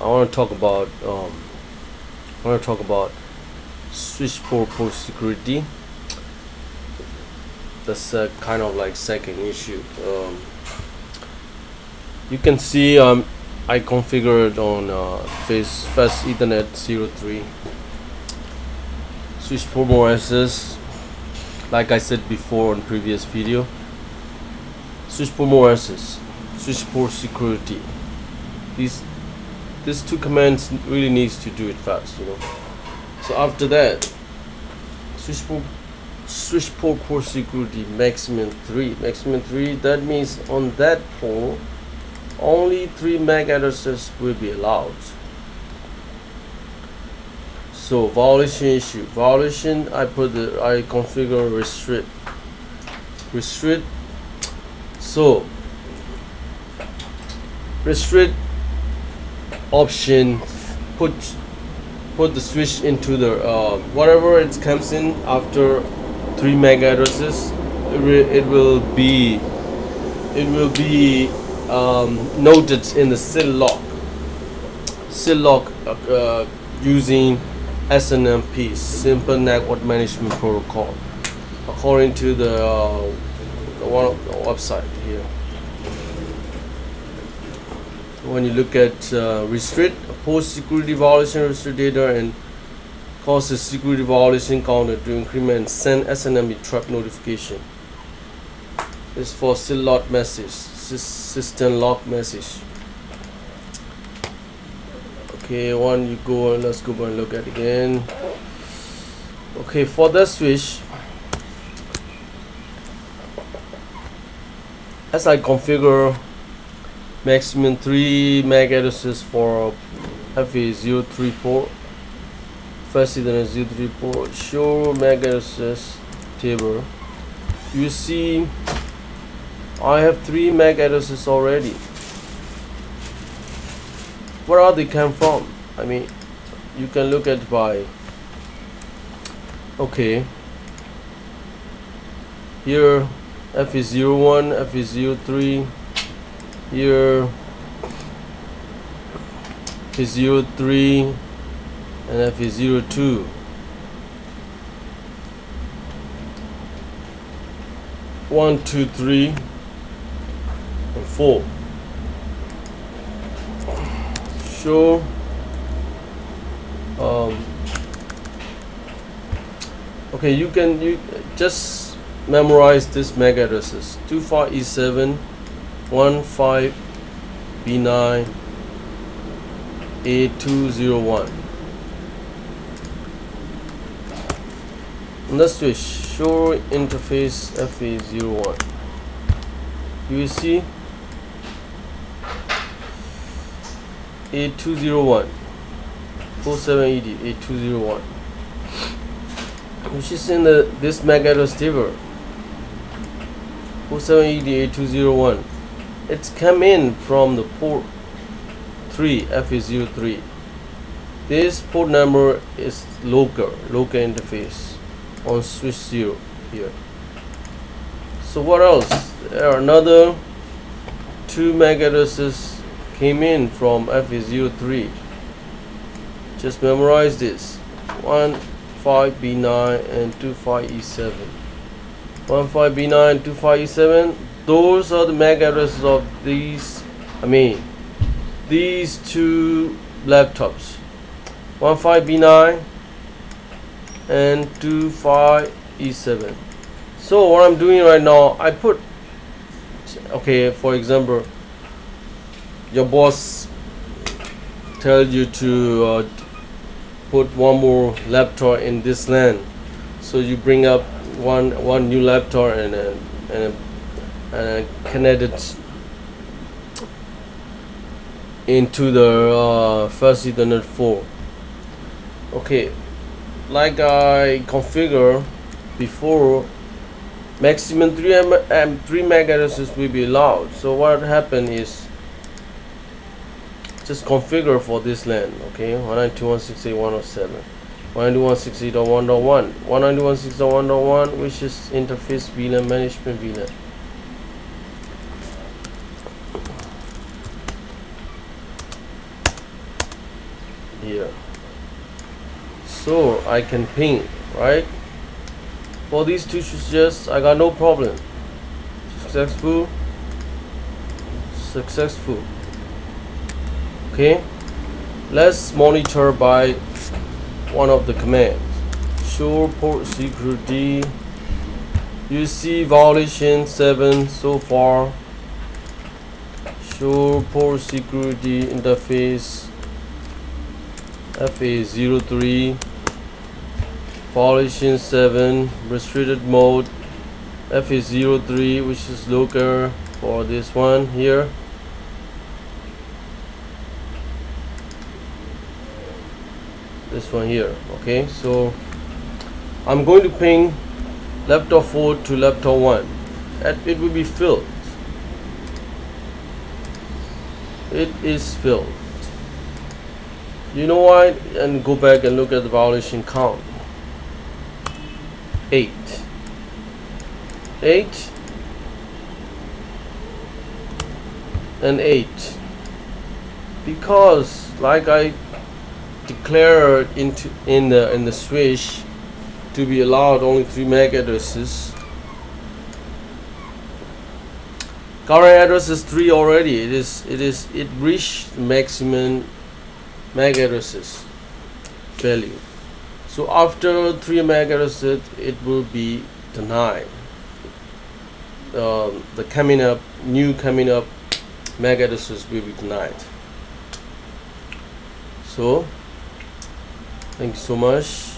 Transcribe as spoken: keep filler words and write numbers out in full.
I want to talk about um, I want to talk about switch port port security. That's a kind of like second issue. Um, you can see um, I configured on uh, fast, fast Ethernet zero three switch port access. Like I said before on previous video, switch port more access, switch port security. These these two commands really needs to do it fast, you know. So after that, switch port switch port port security maximum three, maximum three. That means on that port, only three M A C addresses will be allowed. So violation issue, violation. I put the I configure restrict, restrict. So restrict option put put the switch into the uh, whatever it comes in after three M A C addresses. It, it will be it will be um, noted in the syslog syslog uh, uh, using S N M P, Simple Network Management Protocol, according to the, uh, the one of the website here. When you look at uh, restrict, post security violation, restrict data and cause a security violation counter to increment and send S N M P trap notification. This for syslog message, system log message. Okay, one you go and let's go and look at again. Okay, for the switch, as I configure maximum three M A C addresses for F A zero three port, first Ethernet zero three port, show M A C addresses table. You see, I have three M A C addresses already. Where are they come from? I mean, you can look at by, okay, here F E zero one, F E zero three, here F E zero three and F E zero two. one, two, three and four. Show um, okay, you can you just memorize this M A C addresses: two five E seven, one five B nine, A two zero one. Let's switch. Show interface F A zero one. You see A two zero one, four seven E D, A two zero one, which is in the this M A C address table, four seven E D, A two zero one. It's come in from the port three, F E zero three. This port number is local local interface on switch zero here. So what else? There are another two M A C addresses came in from F E zero three. Just memorize this: one five B nine and two five E seven. one five B nine and two five E seven. Those are the M A C addresses of these, I mean, these two laptops. one five B nine and two five E seven. So what I'm doing right now, I put, okay, for example, your boss tells you to uh, put one more laptop in this LAN, so you bring up one one new laptop and a, and, a, and a connect it into the uh, first Ethernet four. Okay, like I configure before, maximum three M and three M A C addresses will be allowed. So what happened is, just configure for this LAN, okay, one ninety-two dot one sixty-eight dot one oh seven, one ninety-two dot one sixty dot one dot one, one ninety-two dot one sixty dot one dot one, which is interface V LAN management V LAN. here, so I can ping, right? For these two just I got no problem. Successful, successful. Okay, let's monitor by one of the commands. Show port secret D. You see violation seven so far. Show port secret D interface F A zero three, violation seven, restricted mode F A zero three, which is local for this one here. This one here. Okay, so I'm going to ping laptop four to laptop one, and it will be filled. It is filled. You know why? And go back and look at the violation count. Eight. Eight and eight. Because, like I declared into in the in the switch to be allowed only three M A C addresses. Current address is three already. It is it is it reached the maximum M A C addresses value. So after three M A C addresses, it will be denied. Uh, the coming up new coming up M A C addresses will be denied. So thank you so much.